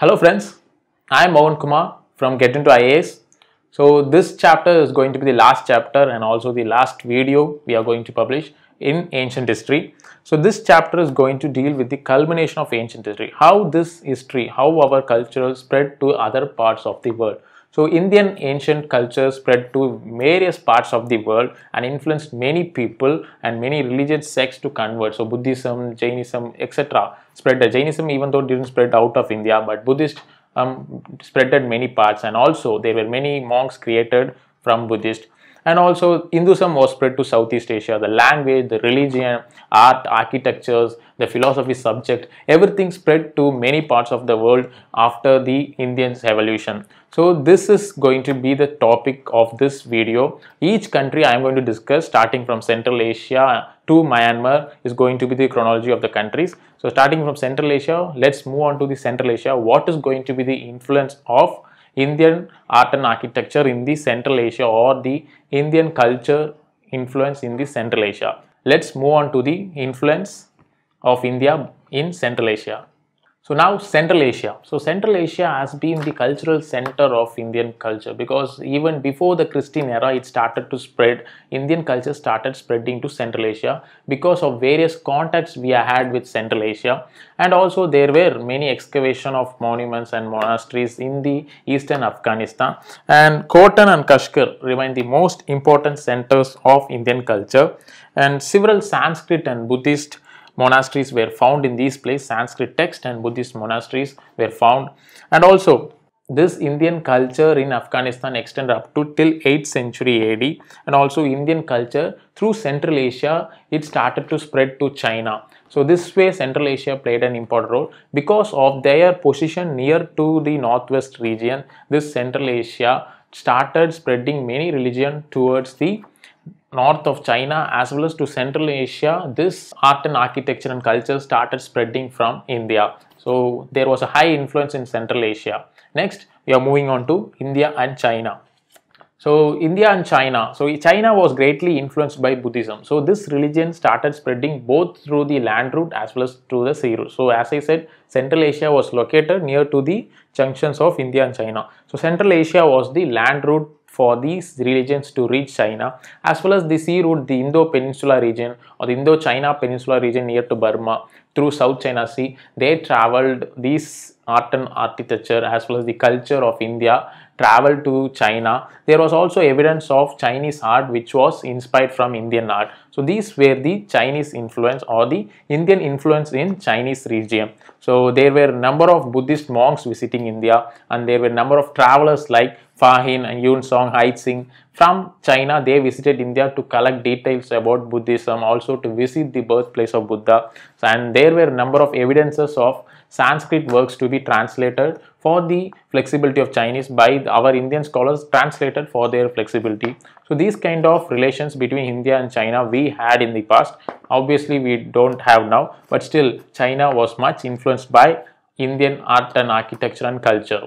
Hello friends, I am Mohan Kumar from Get Into Ias. So this chapter is going to be the last chapter and also the last video we are going to publish in ancient history. So this chapter is going to deal with the culmination of ancient history, how this history, how our culture spread to other parts of the world. So Indian ancient culture spread to various parts of the world and influenced many people and many religious sects to convert. So Buddhism, Jainism, etc. spread. Jainism, even though didn't spread out of India, but Buddhist spread at many parts, and also there were many monks created from Buddhist. And also Hinduism was spread to Southeast Asia. The language, the religion, art, architectures, the philosophy subject, everything spread to many parts of the world after the Indian evolution. So this is going to be the topic of this video. Each country I am going to discuss, starting from Central Asia to Myanmar, is going to be the chronology of the countries. So starting from Central Asia, let's move on to the Central Asia. What is going to be the influence of Indian art and architecture in the Central Asia, or the Indian culture influence in the Central Asia. Let's move on to the influence of India in Central Asia. So now Central Asia. So Central Asia has been the cultural center of Indian culture, because even before the Christian era, it started to spread. Indian culture started spreading to Central Asia because of various contacts we had with Central Asia. And also there were many excavation of monuments and monasteries in the eastern Afghanistan. And Khotan and Kashgar remain the most important centers of Indian culture. And several Sanskrit and Buddhist monasteries were found in these places. Sanskrit text and Buddhist monasteries were found. And also this Indian culture in Afghanistan extended up to till 8th century AD. And also Indian culture through Central Asia, it started to spread to China. So this way Central Asia played an important role because of their position near to the northwest region. This Central Asia started spreading many religions towards the north of China as well as to Central Asia. This art and architecture and culture started spreading from India. So there was a high influence in Central Asia. Next, we are moving on to India and China. So India and China. So China was greatly influenced by Buddhism. So this religion started spreading both through the land route as well as through the sea route. So as I said, Central Asia was located near to the junctions of India and China. So Central Asia was the land route for these religions to reach China, as well as the sea route, the Indo-Peninsula region or the Indo-China Peninsula region near to Burma through South China Sea. They traveled, these art and architecture as well as the culture of India traveled to China. There was also evidence of Chinese art which was inspired from Indian art. So these were the Chinese influence or the Indian influence in Chinese region. So there were number of Buddhist monks visiting India, and there were number of travelers like Fahin and Yun Song Hai Singh from China. They visited India to collect details about Buddhism, also to visit the birthplace of Buddha. And there were number of evidences of Sanskrit works to be translated for the flexibility of Chinese by our Indian scholars, translated for their flexibility. So these kind of relations between India and China we had in the past. Obviously we don't have now, but still China was much influenced by Indian art and architecture and culture.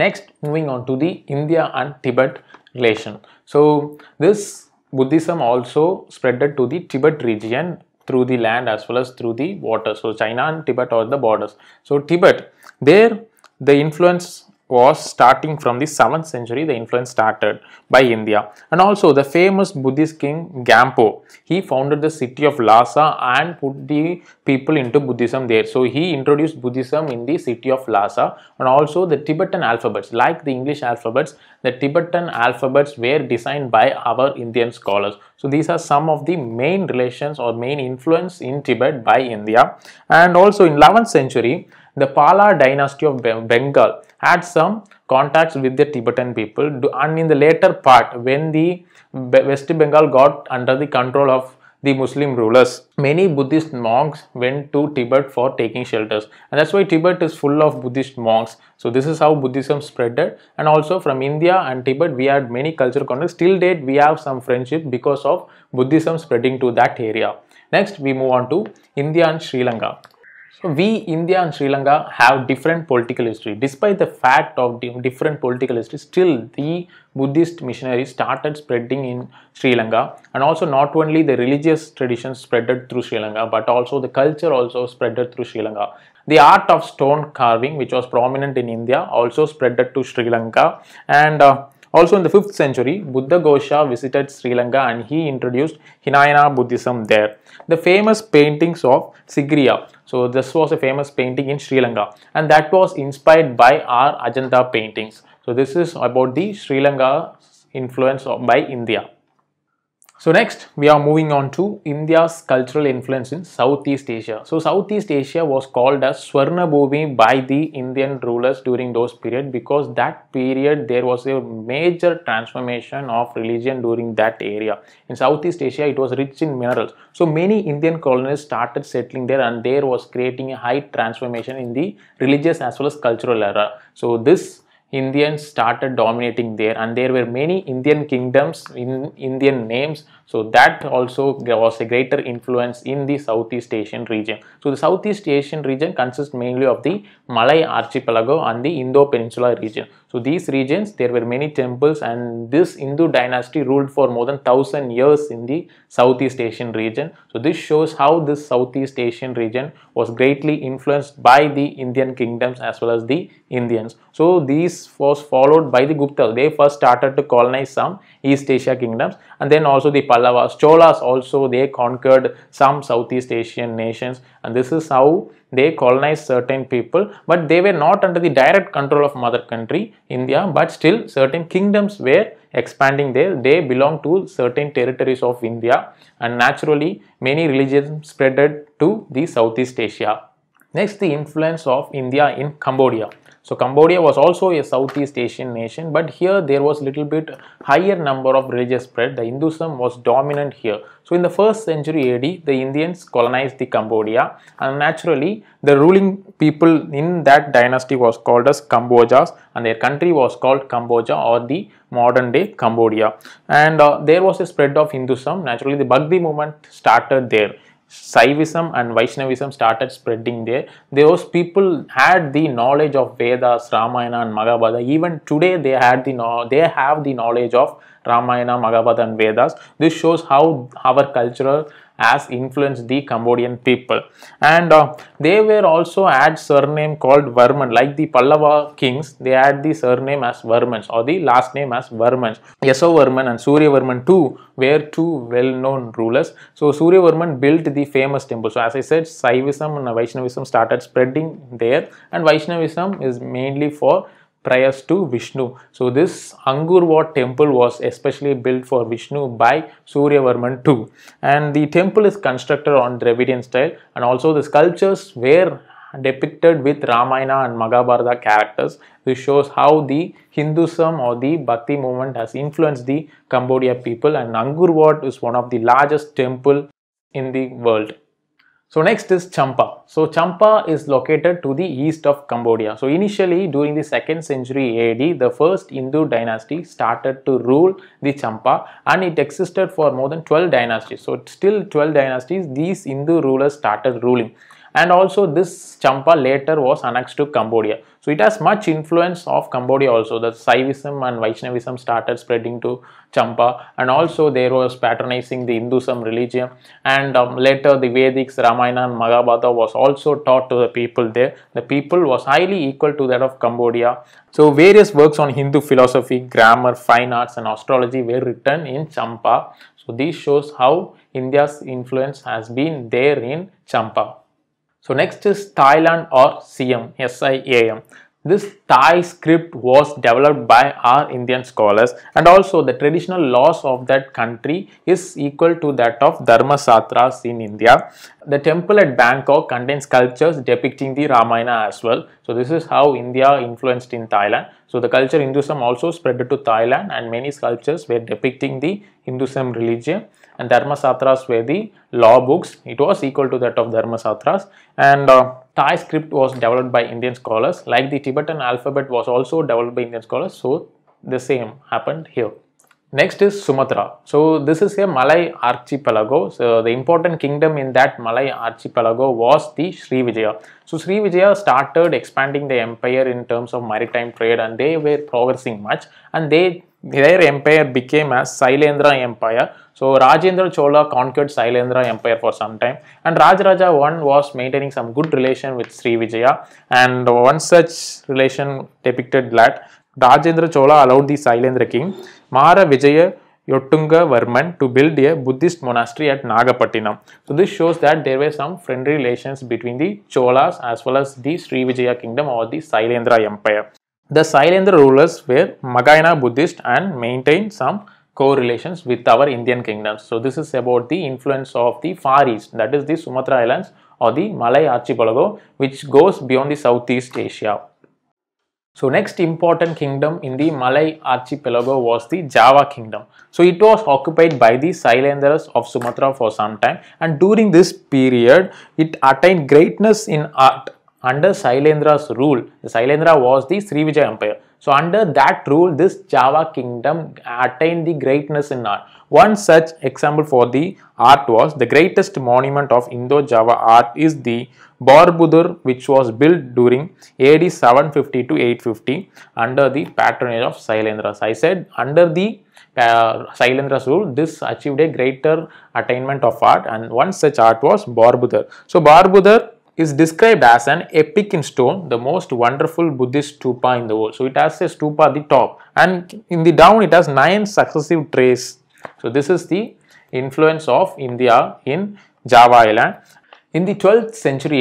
Next, moving on to the India and Tibet relation. So this Buddhism also spreaded to the Tibet region through the land as well as through the water. So China and Tibet are the borders. So Tibet, there the influence was starting from the 7th century. The influence started by India. And also the famous Buddhist king Gampo, he founded the city of Lhasa and put the people into Buddhism there. So he introduced Buddhism in the city of Lhasa. And also the Tibetan alphabets, like the English alphabets, the Tibetan alphabets were designed by our Indian scholars. So these are some of the main relations or main influence in Tibet by India. And also in 11th century, the Pala dynasty of Bengal had some contacts with the Tibetan people, and in the later part when the West Bengal got under the control of the Muslim rulers, many Buddhist monks went to Tibet for taking shelters, and that's why Tibet is full of Buddhist monks. So this is how Buddhism spreaded. And also from India and Tibet we had many cultural contacts. Till date we have some friendship because of Buddhism spreading to that area. Next, we move on to India and Sri Lanka. So we, India and Sri Lanka, have different political history. Despite the fact of different political history, still the Buddhist missionaries started spreading in Sri Lanka. And also not only the religious traditions spreaded through Sri Lanka, but also the culture also spreaded through Sri Lanka. The art of stone carving, which was prominent in India, also spread to Sri Lanka. And also in the 5th century, Buddha Gosha visited Sri Lanka and he introduced Hinayana Buddhism there. The famous paintings of Sigiriya. So this was a famous painting in Sri Lanka, and that was inspired by our Ajanta paintings. So this is about the Sri Lanka influence by India. So next we are moving on to India's cultural influence in Southeast Asia. So Southeast Asia was called as Swarna Bhoomi by the Indian rulers during those period, because that period there was a major transformation of religion during that area. In Southeast Asia it was rich in minerals. So many Indian colonists started settling there, and there was creating a high transformation in the religious as well as cultural era. So this Indians started dominating there, and there were many Indian kingdoms in Indian names. So that also was a greater influence in the Southeast Asian region. So the Southeast Asian region consists mainly of the Malay archipelago and the Indo-Peninsula region. So these regions, there were many temples, and this Hindu dynasty ruled for more than 1000 years in the Southeast Asian region. So this shows how this Southeast Asian region was greatly influenced by the Indian kingdoms as well as the Indians. So these was followed by the Guptas. They first started to colonize some East Asia kingdoms, and then also the Pallavas, Cholas also, they conquered some Southeast Asian nations, and this is how they colonized certain people. But they were not under the direct control of mother country India, but still certain kingdoms were expanding there. They belonged to certain territories of India, and naturally many religions spreaded to the Southeast Asia. Next, the influence of India in Cambodia. So Cambodia was also a Southeast Asian nation, but here there was little bit higher number of religious spread. The Hinduism was dominant here. So in the 1st century AD, the Indians colonized the Cambodia, and naturally the ruling people in that dynasty was called as Kambojas, and their country was called Kamboja or the modern day Cambodia. And there was a spread of Hinduism. Naturally the Bhakti movement started there. Saivism and Vaishnavism started spreading there. Those people had the knowledge of Vedas, Ramayana and Mahabharata. Even today they had they have the knowledge of Ramayana, Mahabharata and Vedas. This shows how our culture has influenced the Cambodian people. And they were also had surname called Varman. Like the Pallava kings, they had the surname as Varmans or the last name as Varmans. Yesu Varman and Suryavarman II were two well-known rulers. So Suryavarman built the famous temple. So as I said, Saivism and Vaishnavism started spreading there, and Vaishnavism is mainly for prayers to Vishnu. So this Angkor Wat temple was especially built for Vishnu by Suryavarman II, and the temple is constructed on Dravidian style, and also the sculptures were depicted with Ramayana and Mahabharata characters. This shows how the Hinduism or the Bhakti movement has influenced the Cambodia people, and Angkor Wat is one of the largest temple in the world. So next is Champa. So Champa is located to the east of Cambodia. So initially during the 2nd century AD, the first Hindu dynasty started to rule the Champa, and it existed for more than 12 dynasties. So still 12 dynasties, these Hindu rulers started ruling. And also this Champa later was annexed to Cambodia. So it has much influence of Cambodia also. The Saivism and Vaishnavism started spreading to Champa, and also there was patronizing the Hinduism religion, and later the Vedics, Ramayana and Mahabharata was also taught to the people there. The people was highly equal to that of Cambodia. So various works on Hindu philosophy, grammar, fine arts and astrology were written in Champa. So this shows how India's influence has been there in Champa. So next is Thailand or Siam, S-I-A-M. This Thai script was developed by our Indian scholars, and also the traditional laws of that country is equal to that of Dharma Shastras in India. The temple at Bangkok contains sculptures depicting the Ramayana as well. So this is how India influenced in Thailand. So the culture Hinduism also spread to Thailand, and many sculptures were depicting the Hinduism religion. And Dharma Shastras were the law books. It was equal to that of Dharma Shastras. And Thai script was developed by Indian scholars. Like the Tibetan alphabet was also developed by Indian scholars. So the same happened here. Next is Sumatra. So this is a Malay archipelago. So the important kingdom in that Malay archipelago was the Srivijaya. So Srivijaya started expanding the empire in terms of maritime trade, and they were progressing much, and they Their empire became as Sailendra Empire. So Rajendra Chola conquered Sailendra Empire for some time, and Rajaraja I was maintaining some good relation with Srivijaya, and one such relation depicted that Rajendra Chola allowed the Sailendra king Maravijaya Varman to build a Buddhist monastery at Nagapattinam. So this shows that there were some friendly relations between the Cholas as well as the Srivijaya kingdom or the Sailendra empire. The Sailendra rulers were Mahayana Buddhist and maintained some correlations with our Indian kingdoms. So this is about the influence of the Far East, that is the Sumatra Islands or the Malay Archipelago, which goes beyond the Southeast Asia. So next important kingdom in the Malay archipelago was the Java kingdom. So it was occupied by the Sailendras of Sumatra for some time, and during this period it attained greatness in art under Sailendra's rule. The Sailendra was the Srivijaya empire. So under that rule, this Java kingdom attained the greatness in art. One such example for the art was the greatest monument of Indo-Java art is the Borobudur, which was built during AD 750 to 850 under the patronage of Sailendras. I said under the Sailendra's rule, this achieved a greater attainment of art, and one such art was Borobudur. So Borobudur is described as an epic in stone, the most wonderful Buddhist stupa in the world. So it has a stupa at the top, and in the down it has 9 successive trays. So this is the influence of India in Java Island. In the 12th century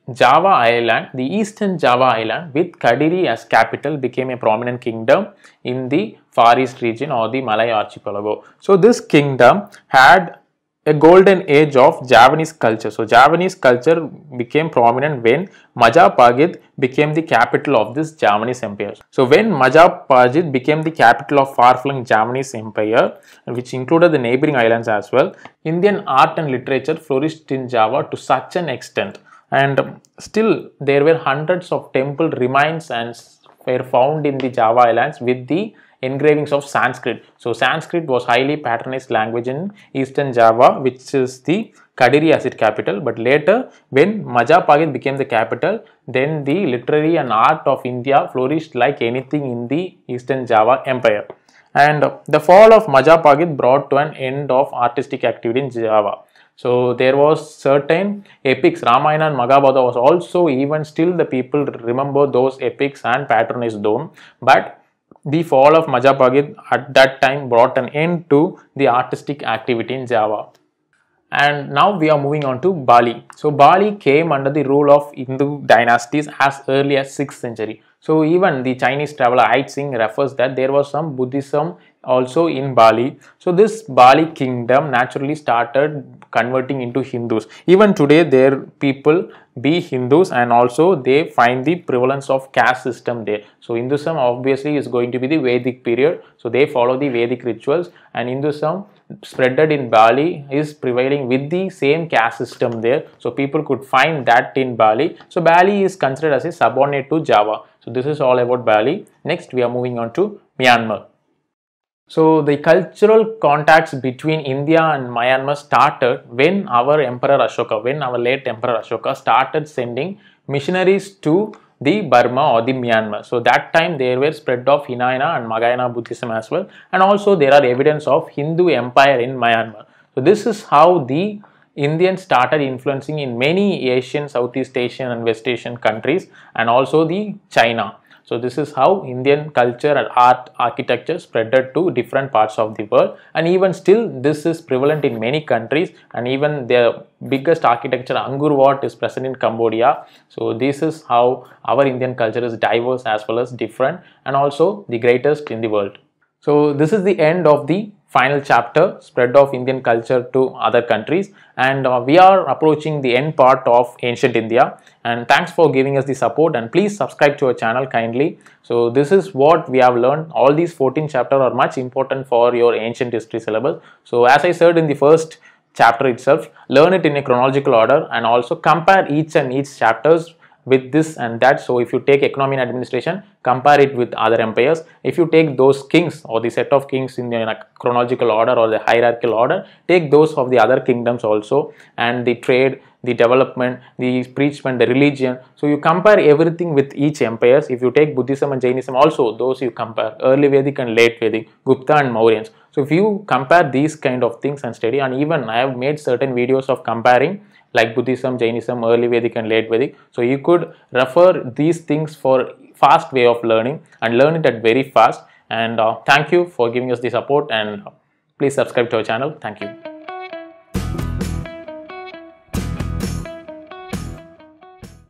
AD, Java Island, the eastern Java Island with Kadiri as capital, became a prominent kingdom in the Far East region or the Malay archipelago. So this kingdom had a golden age of Javanese culture. So Javanese culture became prominent when Majapahit became the capital of this Javanese empire. So when Majapahit became the capital of far-flung Javanese empire, which included the neighboring islands as well, Indian art and literature flourished in Java to such an extent, and still there were hundreds of temple remains and were found in the Java islands with the engravings of Sanskrit. So Sanskrit was highly patronized language in eastern Java, which is the Kadiri as its capital. But later, when Majapahit became the capital, then the literary and art of India flourished like anything in the eastern Java empire. And the fall of Majapahit brought to an end of artistic activity in Java. So there was certain epics, Ramayana and Mahabharata was also, even still the people remember those epics and patronize them. But the fall of Majapahit at that time brought an end to the artistic activity in Java. And now we are moving on to Bali. So Bali came under the rule of Hindu dynasties as early as 6th century. So even the Chinese traveler I Ching refers that there was some Buddhism also in Bali. So this Bali kingdom naturally started converting into Hindus. Even today their people be Hindus, and also they find the prevalence of caste system there. So Hinduism obviously is going to be the Vedic period. So they follow the Vedic rituals, and Hinduism spreaded in Bali is prevailing with the same caste system there. So people could find that in Bali. So Bali is considered as a subordinate to Java. So this is all about Bali. Next we are moving on to Myanmar. So the cultural contacts between India and Myanmar started when our Emperor Ashoka, when our late Emperor Ashoka started sending missionaries to the Burma or the Myanmar. So that time there were spread of Hinayana and Mahayana Buddhism as well, and also there are evidence of Hindu empire in Myanmar. So this is how the Indians started influencing in many Asian, Southeast Asian and West Asian countries, and also the China. So this is how Indian culture and art, architecture spreaded to different parts of the world, and even still this is prevalent in many countries, and even their biggest architecture Angkor Wat is present in Cambodia. So this is how our Indian culture is diverse as well as different, and also the greatest in the world. So this is the end of the final chapter, spread of Indian culture to other countries, and we are approaching the end part of ancient India. And thanks for giving us the support, and please subscribe to our channel kindly. So this is what we have learned. All these 14 chapters are much important for your ancient history syllabus. So as I said in the first chapter itself, learn it in a chronological order, and also compare each chapters with this and that. So if you take economy and administration, compare it with other empires. If you take those kings or the set of kings in a chronological order or the hierarchical order, take those of the other kingdoms also, and the trade, the development, the preachment, the religion. So you compare everything with each empires. If you take Buddhism and Jainism also, those you compare early Vedic and late Vedic, Gupta and Mauryans. So if you compare these kind of things and study, and even I have made certain videos of comparing like Buddhism, Jainism, early Vedic and late Vedic. So you could refer these things for fast way of learning and learn it at very fast. And thank you for giving us the support, and please subscribe to our channel. Thank you.